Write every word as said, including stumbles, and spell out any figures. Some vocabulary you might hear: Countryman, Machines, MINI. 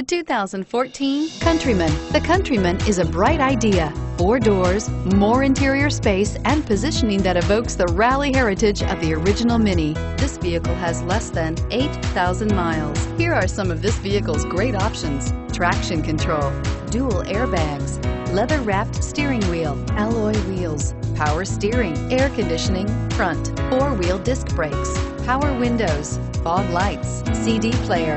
The two thousand fourteen Countryman. The Countryman is a bright idea. Four doors, more interior space, and positioning that evokes the rally heritage of the original MINI. This vehicle has less than eight thousand miles. Here are some of this vehicle's great options: traction control, dual airbags, leather-wrapped steering wheel, alloy wheels, power steering, air conditioning, front, four-wheel disc brakes, power windows, fog lights, C D player.